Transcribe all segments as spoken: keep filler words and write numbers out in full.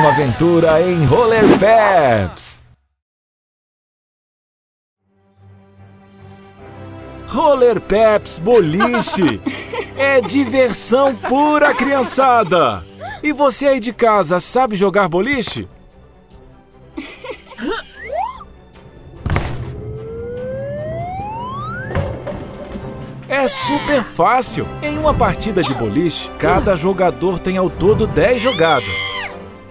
uma aventura em Roller Peps! Roller Peps Boliche é diversão pura, criançada! E você aí de casa sabe jogar boliche? É super fácil! Em uma partida de boliche, cada jogador tem ao todo dez jogadas.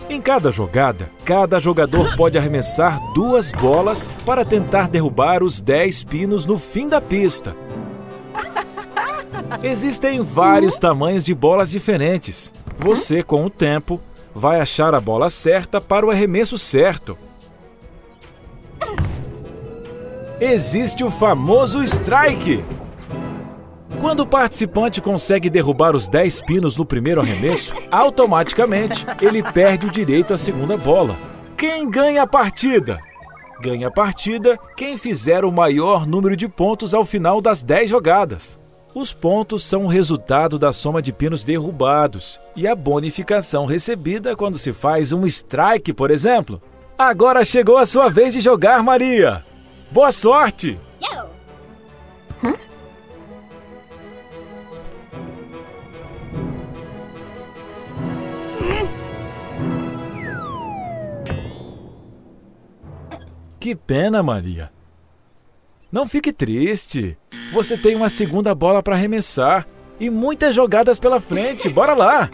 Em cada jogada, cada jogador pode arremessar duas bolas para tentar derrubar os dez pinos no fim da pista. Existem vários tamanhos de bolas diferentes. Você, com o tempo, vai achar a bola certa para o arremesso certo. Existe o famoso strike! Quando o participante consegue derrubar os dez pinos no primeiro arremesso, automaticamente ele perde o direito à segunda bola. Quem ganha a partida? Ganha a partida quem fizer o maior número de pontos ao final das dez jogadas. Os pontos são o resultado da soma de pinos derrubados e a bonificação recebida quando se faz um strike, por exemplo. Agora chegou a sua vez de jogar, Maria! Boa sorte! Que pena, Maria. Não fique triste. Você tem uma segunda bola para arremessar e muitas jogadas pela frente. Bora lá!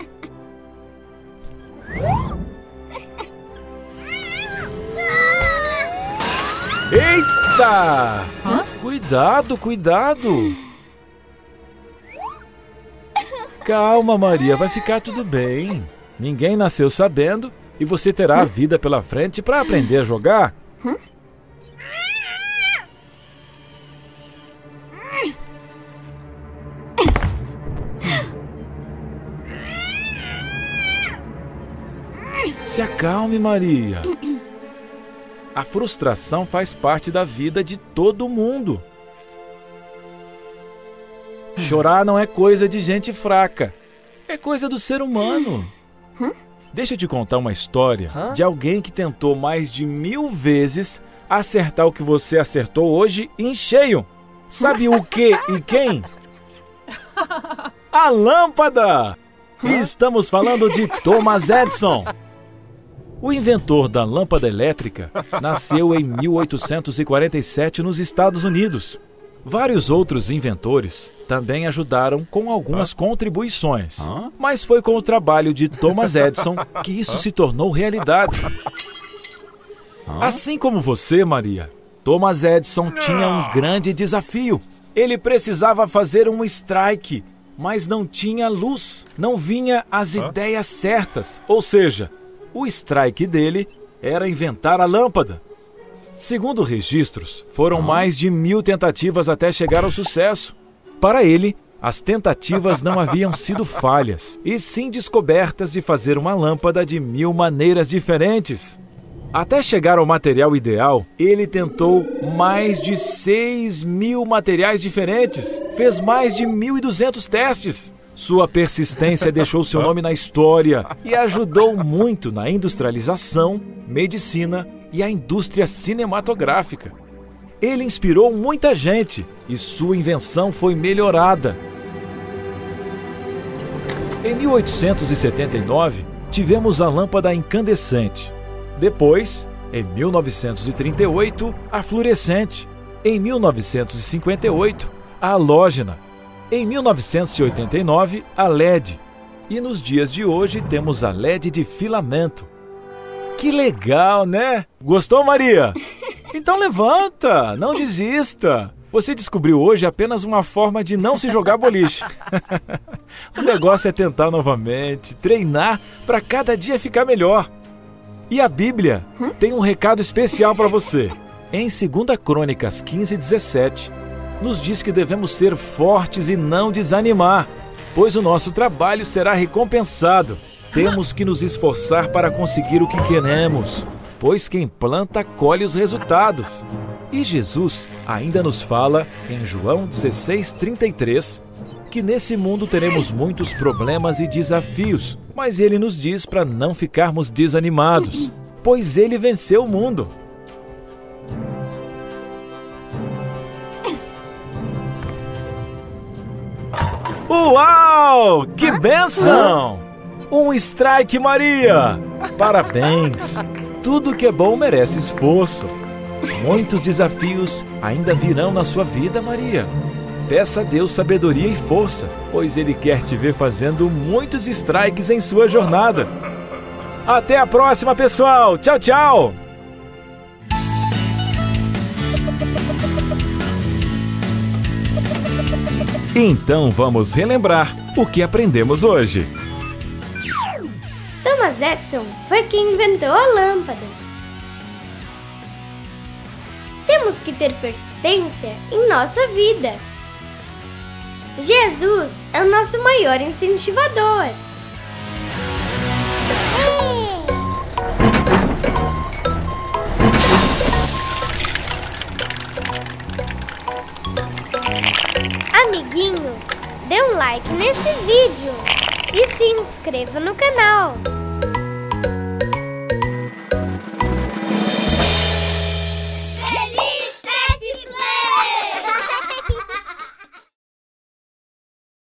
Eita! Hã? Cuidado, cuidado! Calma, Maria. Vai ficar tudo bem. Ninguém nasceu sabendo e você terá a vida pela frente para aprender a jogar. Hã? Se acalme, Maria. A frustração faz parte da vida de todo mundo. Chorar não é coisa de gente fraca. É coisa do ser humano. Deixa eu te contar uma história de alguém que tentou mais de mil vezes acertar o que você acertou hoje em cheio. Sabe o que e quem? A lâmpada! E estamos falando de Thomas Edison. O inventor da lâmpada elétrica nasceu em mil oitocentos e quarenta e sete nos Estados Unidos. Vários outros inventores também ajudaram com algumas contribuições, mas foi com o trabalho de Thomas Edison que isso se tornou realidade. Assim como você, Maria, Thomas Edison tinha um grande desafio. Ele precisava fazer um strike, mas não tinha luz, não vinha as ideias certas, ou seja, o strike dele era inventar a lâmpada. Segundo registros, foram mais de mil tentativas até chegar ao sucesso. Para ele, as tentativas não haviam sido falhas, e sim descobertas de fazer uma lâmpada de mil maneiras diferentes. Até chegar ao material ideal, ele tentou mais de seis mil materiais diferentes, fez mais de mil e duzentos testes. Sua persistência deixou seu nome na história e ajudou muito na industrialização, medicina e a indústria cinematográfica. Ele inspirou muita gente e sua invenção foi melhorada. Em mil oitocentos e setenta e nove, tivemos a lâmpada incandescente. Depois, em mil novecentos e trinta e oito, a fluorescente. Em mil novecentos e cinquenta e oito, a halógena. Em mil novecentos e oitenta e nove, a L E D. E nos dias de hoje temos a L E D de filamento. Que legal, né? Gostou, Maria? Então levanta, não desista. Você descobriu hoje apenas uma forma de não se jogar boliche. O negócio é tentar novamente, treinar para cada dia ficar melhor. E a Bíblia tem um recado especial para você. Em Segunda Crônicas quinze, dezessete, nos diz que devemos ser fortes e não desanimar, pois o nosso trabalho será recompensado. Temos que nos esforçar para conseguir o que queremos, pois quem planta colhe os resultados. E Jesus ainda nos fala em João dezesseis, trinta e três que nesse mundo teremos muitos problemas e desafios, mas ele nos diz para não ficarmos desanimados, pois ele venceu o mundo. Uau! Que benção! Um strike, Maria! Parabéns! Tudo que é bom merece esforço. Muitos desafios ainda virão na sua vida, Maria. Peça a Deus sabedoria e força, pois Ele quer te ver fazendo muitos strikes em sua jornada. Até a próxima, pessoal! Tchau, tchau! Então vamos relembrar o que aprendemos hoje. Thomas Edison foi quem inventou a lâmpada. Temos que ter persistência em nossa vida. Jesus é o nosso maior incentivador. Amiguinho, dê um like nesse vídeo e se inscreva no canal.